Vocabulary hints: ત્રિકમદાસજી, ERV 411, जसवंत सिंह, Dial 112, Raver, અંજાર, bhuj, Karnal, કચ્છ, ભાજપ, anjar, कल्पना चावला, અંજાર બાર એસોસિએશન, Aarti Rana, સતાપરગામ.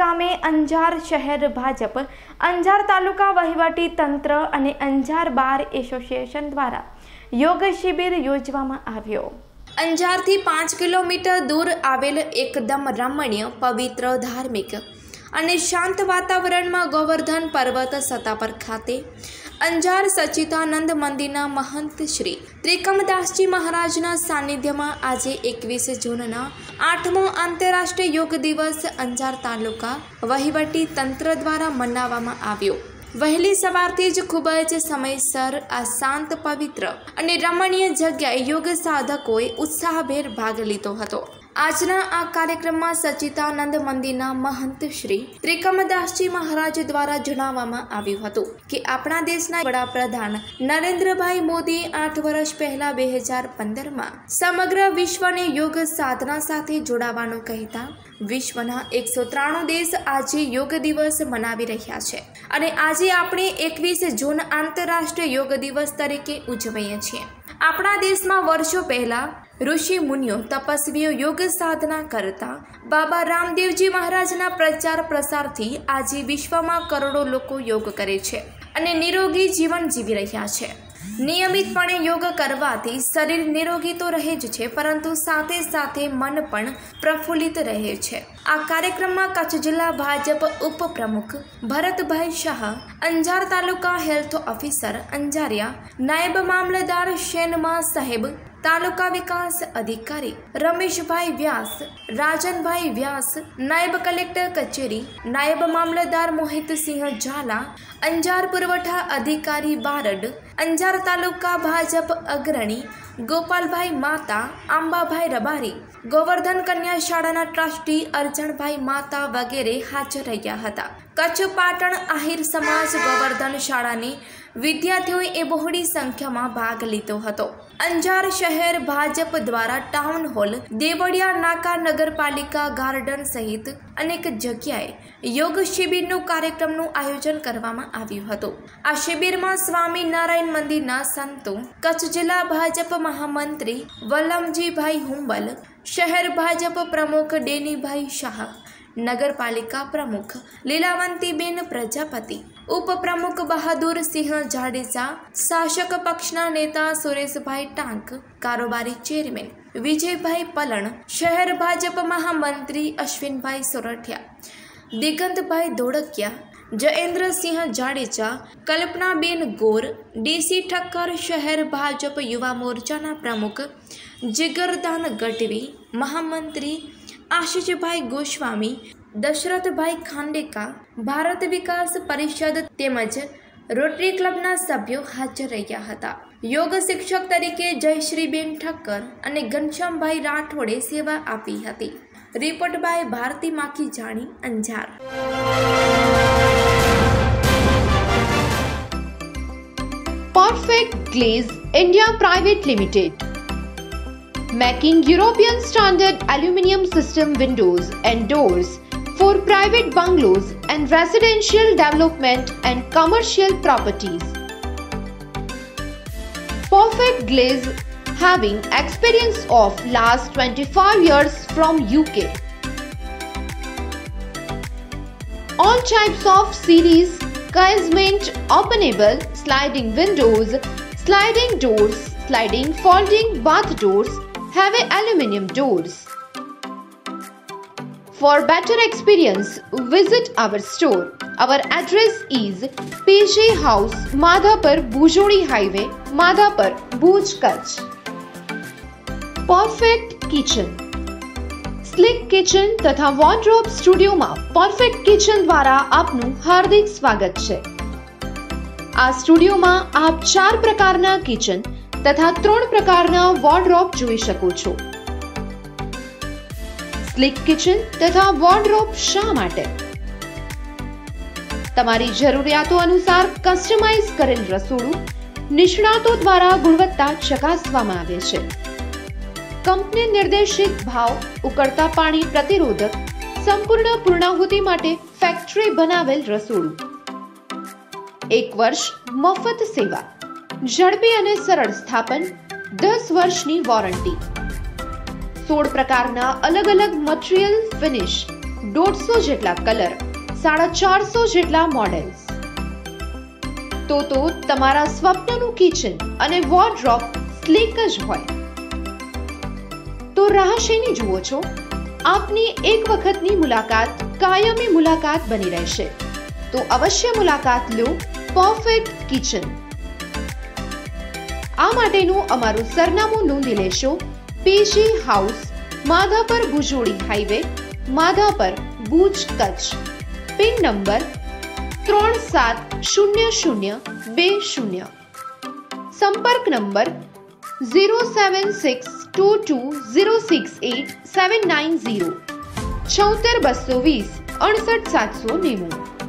ગામે અંજાર શહેર ભાજપ, અંજાર તાલુકા વહીવટી તંત્ર અને અંજાર બાર એસોસિએશન દ્વારા યોગ શિબિર યોજવામાં આવ્યો। અંજારથી 5 કિલોમીટર દૂર આવેલ એકદમ રમણીય, પવિત્ર, ધાર્મિક અને શાંત વાતાવરણમાં ગોવર્ધન પર્વત સતાપર ખાતે અંજાર સચિતાનંદ મંદિરના મહંત શ્રી ત્રિકમદાસજી મહારાજના સાનિધ્યમાં આજે 21 જૂનના 8મો આંતરરાષ્ટ્રીય યોગ દિવસ અંજાર તાલુકા વહીવટી તંત્ર દ્વારા મનાવવામાં આવ્યો। વહેલી સવારથી જ ખૂબ જ સમયસર આ શાંત, પવિત્ર અને રમણીય જગ્યાએ યોગ સાધકોએ ઉત્સાહભેર ભાગ લીધો હતો। आजना आ कार्यक्रम में सचितानंद मंदिर ना महंत श्री त्रिकमदासजी महाराज द्वारा जणावामां आव्युं हतुं के आपणा देशना वडाप्रधान नरेंद्रभाई मोदी 8 वर्ष पहला 2015 में समग्र विश्व ने योग साधना साथे जोड़ावानुं कहेता विश्वना 193 देश आज योग दिवस मनावी रह्या छे अने आज आपणे 21 जून आंतरराष्ट्रीय योग दिवस तरीके उजवीए छीए। आपणा देश में वर्षों पहला ऋषि मुनिओ तपस्वीओ योग साधना करता बाबा रामदेवजी महाराजना प्रचार प्रसारथी आज विश्व में करोड़ों लोग योग करे छे अने निरोगी जीवन जीवी रह्या छे। नियमितपणे योग करवाथी शरीर निरोगी तो रहे ज छे परंतु साथे साथे मन पण प्रफुल्लित रहे छे। आ कार्यक्रम में कच्छ जिला भाजप उप प्रमुख भरतभाई शाह, अंजार तालुका हेल्थ ऑफिसर अंजारिया, नायब मामलदार शेनमा साहेब, तालुका विकास अधिकारी रमेशभाई व्यास, राजनभाई व्यास, नायब कलेक्टर कचेरी, नायब मामलदार मोहित सिंह झाला, अंजार पुरवठा अधिकारी बारड, अंजार तालुका भाजप अग्रणी गोपालभाई माता, आंबाभाई रबारी, गोवर्धन कन्या शाळाना ट्रस्टी अर्जनभाई माता वगैरे हाजर रह्या हता। कच्छ पाटण आहिर समाज गोवर्धन शाळानी विद्यार्थियों बहुड़ी संख्या में भाग लीधो हतो। अंजार शहर भाजप द्वारा टाउन हॉल, देवड़िया नाका, नगरपालिका गार्डन सहित अनेक जगह योग शिबिर कार्यक्रम आयोजन करवामां आव्युं हतुं। आ शिबिर में स्वामी नारायण मंदिर ना संतो, कच्छ जिला भाजप महामंत्री वलमजी भाई हुंबल, शहर भाजप प्रमुख डेनी भाई शाह, नगरपालिका प्रमुख लीलावंती बेन प्रजापति, उप प्रमुख बहादुर सिंह जाडेजा, शासक पक्षना नेता सुरेश भाई टांक, कारोबारी चेयरमैन विजय भाई पलण, शहर भाजप महामंत्री अश्विन भाई सोरठिया, दिगंत भाई धोड़किया, जयेन्द्र सिंह जाडेजा, कल्पना बेन गोर, डीसी ठक्कर, शहर भाजप युवा मोर्चाना प्रमुख जिगरदान गटवी, महामंत्री आशीष भाई गोस्वामी, दशरथ भाई खांडेका, भारत विकास परिषद तेमज रोटरी क्लबना सभ्यों हाजर रह्या हता। योग शिक्षक तरीके जयश्रीबेन ठक्कर अने घनश्यामभाई राठोड़े सेवा आपी हती। Report by Bharti Makhi Jani, Anjar. Perfect Glaze India Private Limited, making European standard aluminium system windows and doors for private bungalows and residential development and commercial properties. Perfect Glaze, having experience of last 25 years from UK. All types of series, casement, openable, sliding windows, sliding doors, sliding folding bath doors, heavy aluminium doors. For better experience, visit our store. Our address is PG House, Madhapar Bujodi Highway, Madhapar, Bhuj, Kutch. Perfect Kitchen, slick kitchen તથા wardrobe સ્ટુડિયોમાં perfect kitchen દ્વારા આપનું હાર્દિક સ્વાગત છે। આ સ્ટુડિયોમાં આપ 4 પ્રકારના કિચન તથા 3 પ્રકારના વોર્ડરોબ જોઈ શકો છો। સ્લિક કિચન તથા વોર્ડરોબ શા માટે? તમારી જરૂરિયાતો અનુસાર કસ્ટમાઇઝ કરેલ રસોડું નિષ્ણાતો દ્વારા ગુણવત્તા ચકાસવામાં આવે છે। कंपनी निर्देशित भाव, उकड़ता पानी प्रतिरोधक, संपूर्ण पूर्णाहुति माटे फैक्ट्री बनावेल रसोडू, 1 वर्ष मफत सेवा, झड़पी अने सरल स्थापन, 10 वर्षनी वॉरंटी, 16 प्रकारना अलग अलग मटीरियल फिनिश 150 જેટલા કલર, 450 જેટલા મોડેલ્સ। તો તમારા સ્વપ્નનું કિચન અને વોર્ડરોબ સ્લીક જ હોય તો રાહ શેની જુઓ છો? આપની એક વખતની મુલાકાત કાયમી મુલાકાત બની રહેશે, તો અવશ્ય મુલાકાત લો પરફેક્ટ કિચન। આ માટેનું અમારું સરનામું નોંધી લેશો: PG house, Madhapar Bhujodi highway, Madhapar, Bhuj, કચ્છ। Pin number 370020। સંપર્ક નંબર 07622068790। 76220 68 790।